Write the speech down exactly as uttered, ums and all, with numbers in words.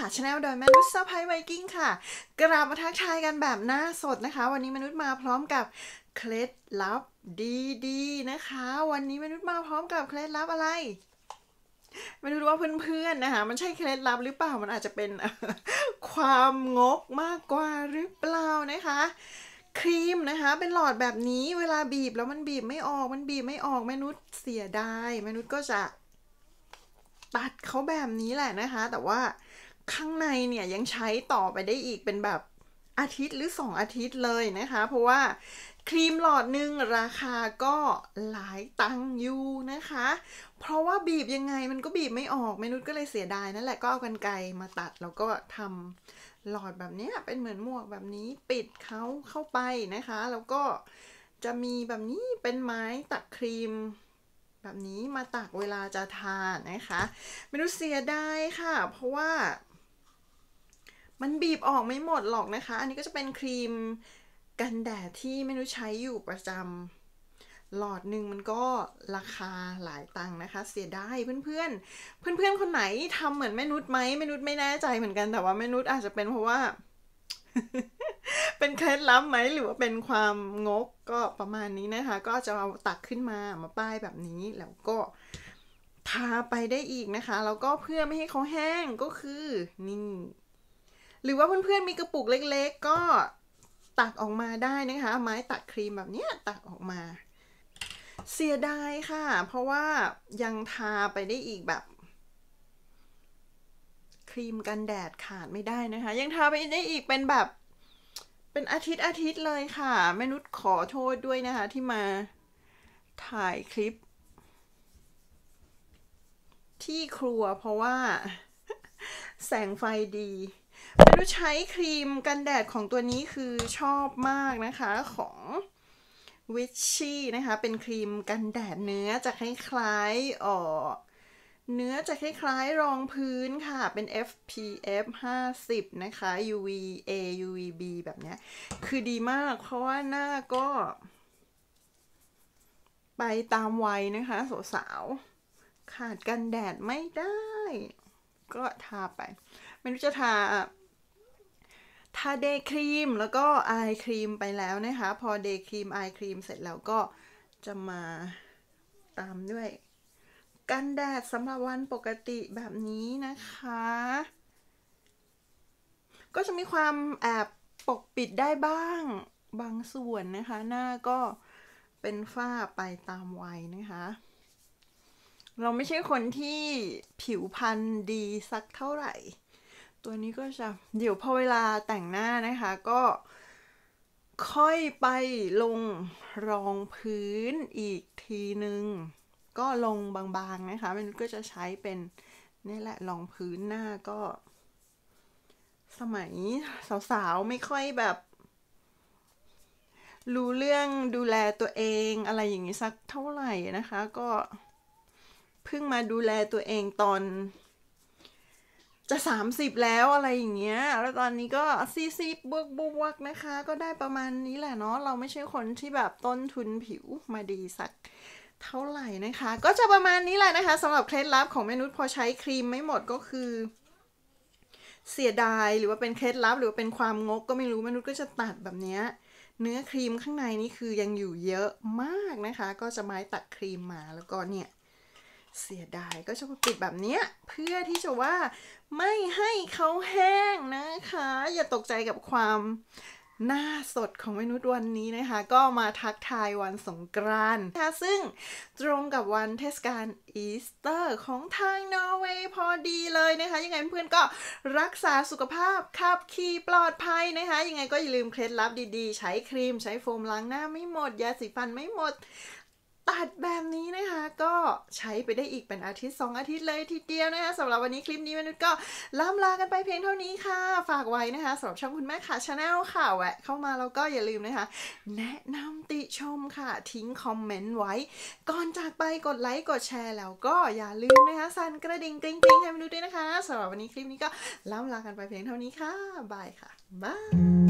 ขาชาแนลโดยแม่นุชเซอร์ไพรส์ไวกิ้งค่ะกลับมาทักทายกันแบบหน้าสดนะคะวันนี้แม่นุชมาพร้อมกับเคล็ดลับดีๆนะคะวันนี้แม่นุชมาพร้อมกับเคล็ดลับอะไรไม่รู้ว่าเพื่อนๆนะคะมันใช่เคล็ดลับหรือเปล่ามันอาจจะเป็นความงกมากกว่าหรือเปล่านะคะครีมนะคะเป็นหลอดแบบนี้เวลาบีบแล้วมันบีบไม่ออกมันบีบไม่ออกแม่นุชเสียดายแม่นุชก็จะตัดเขาแบบนี้แหละนะคะแต่ว่าข้างในเนี่ยยังใช้ต่อไปได้อีกเป็นแบบอาทิตย์หรือสองอาทิตย์เลยนะคะเพราะว่าครีมหลอดหนึ่งราคาก็หลายตังอยู่นะคะเพราะว่าบีบยังไงมันก็บีบไม่ออกแม่นุชก็เลยเสียดายนั่นแหละก็เอากรรไกรมาตัดแล้วก็ทำหลอดแบบนี้เป็นเหมือนหมวกแบบนี้ปิดเขาเข้าไปนะคะแล้วก็จะมีแบบนี้เป็นไม้ตัดครีมแบบนี้มาตักเวลาจะทานนะคะแม่นุชเสียดายค่ะเพราะว่ามันบีบออกไม่หมดหรอกนะคะอันนี้ก็จะเป็นครีมกันแดดที่แม่นุชใช้อยู่ประจำหลอดหนึ่งมันก็ราคาหลายตังค์นะคะเสียดายเพื่อนๆเพื่อนๆคนไหนทำเหมือนแม่นุชไหมแม่นุชไม่แน่ใจเหมือนกันแต่ว่าแม่นุชอาจจะเป็นเพราะว่า เป็นเคล็ดลับไหมหรือว่าเป็นความงกก็ประมาณนี้นะคะก็จะเอาตักขึ้นมามาป้ายแบบนี้แล้วก็ทาไปได้อีกนะคะแล้วก็เพื่อไม่ให้เขาแห้งก็คือนี่หรือว่าเพื่อนๆมีกระปุกเล็กๆก็ตักออกมาได้นะคะไม้ตักครีมแบบนี้ตักออกมาเสียดายค่ะเพราะว่ายังทาไปได้อีกแบบครีมกันแดดขาดไม่ได้นะคะยังทาไปได้อีกเป็นแบบเป็นอาทิตย์อาทิตย์เลยค่ะแม่นุชขอโทษด้วยนะคะที่มาถ่ายคลิปที่ครัวเพราะว่า แสงไฟดีแม่นุชใช้ครีมกันแดดของตัวนี้คือชอบมากนะคะของวิชชี่นะคะเป็นครีมกันแดดเนื้อจะคล้ายๆอ่อเนื้อจะคล้ายๆรองพื้นค่ะเป็น เอฟ พี เอฟ ห้าสิบนะคะ ยู วี เอ ยู วี บี แบบเนี้ยคือดีมากเพราะว่าหน้าก็ไปตามวัยนะคะสาวๆขาดกันแดดไม่ได้ก็ทาไปไม่รู้จะทาทาเดย์ครีมแล้วก็อายครีมไปแล้วนะคะพอเดย์ครีมอายครีมเสร็จแล้วก็จะมาตามด้วยกันแดดสำหรับวันปกติแบบนี้นะคะก็จะมีความแอบปกปิดได้บ้างบางส่วนนะคะหน้าก็เป็นฝ้าไปตามวัยนะคะเราไม่ใช่คนที่ผิวพรรณดีสักเท่าไหร่ตัวนี้ก็จะเดี๋ยวพอเวลาแต่งหน้านะคะก็ค่อยไปลงรองพื้นอีกทีนึงก็ลงบางๆนะคะมันก็จะใช้เป็นนี่แหละรองพื้นหน้าก็สมัยสาวๆไม่ค่อยแบบรู้เรื่องดูแลตัวเองอะไรอย่างนี้สักเท่าไหร่นะคะก็เพิ่งมาดูแลตัวเองตอนจะสามสิบแล้วอะไรอย่างเงี้ยแล้วตอนนี้ก็สี่สิบบวกบวกนะคะก็ได้ประมาณนี้แหละเนาะเราไม่ใช่คนที่แบบต้นทุนผิวมาดีสักเท่าไหร่นะคะก็จะประมาณนี้แหละนะคะสำหรับเคล็ดลับของแม่นุชพอใช้ครีมไม่หมดก็คือเสียดายหรือว่าเป็นเคล็ดลับหรือว่าเป็นความงกก็ไม่รู้แม่นุชก็จะตัดแบบเนี้ยเนื้อครีมข้างในนี่คือยังอยู่เยอะมากนะคะก็จะไม้ตัดครีมมาแล้วก็เนี่ยเสียดายก็จะปิดแบบเนี้ยเพื่อที่จะว่าไม่ให้เขาแห้งนะคะอย่าตกใจกับความหน้าสดของแม่นุชวันนี้นะคะก็มาทักทายวันสงกรานต์นะคะซึ่งตรงกับวันเทศกาลอีสเตอร์ของทางนอร์เวย์พอดีเลยนะคะยังไงเพื่อนๆก็รักษาสุขภาพขับขี่ปลอดภัยนะคะยังไงก็อย่าลืมเคล็ดลับดีๆใช้ครีมใช้โฟมล้างหน้าไม่หมดยาสีฟันไม่หมดตัดแบบนี้นะคะก็ใช้ไปได้อีกเป็นอาทิตย์สองอาทิตย์เลยทีเดียวนะคะสำหรับวันนี้คลิปนี้มนุษย์ก็ล่ำลากันไปเพียงเท่านี้ค่ะฝากไว้นะคะสำหรับช่องคุณแม่ขาชาแนลค่ะแวะเข้ามาแล้วก็อย่าลืมนะคะแนะนำติชมค่ะทิ้งคอมเมนต์ไว้ก่อนจากไปกดไลค์กดแชร์แล้วก็อย่าลืมนะคะสั่นกระดิ่งกริ๊งกริ๊งให้มนุษย์ด้วยนะคะสำหรับวันนี้คลิปนี้ก็ล่ำลากันไปเพียงเท่านี้ค่ะบายค่ะบาย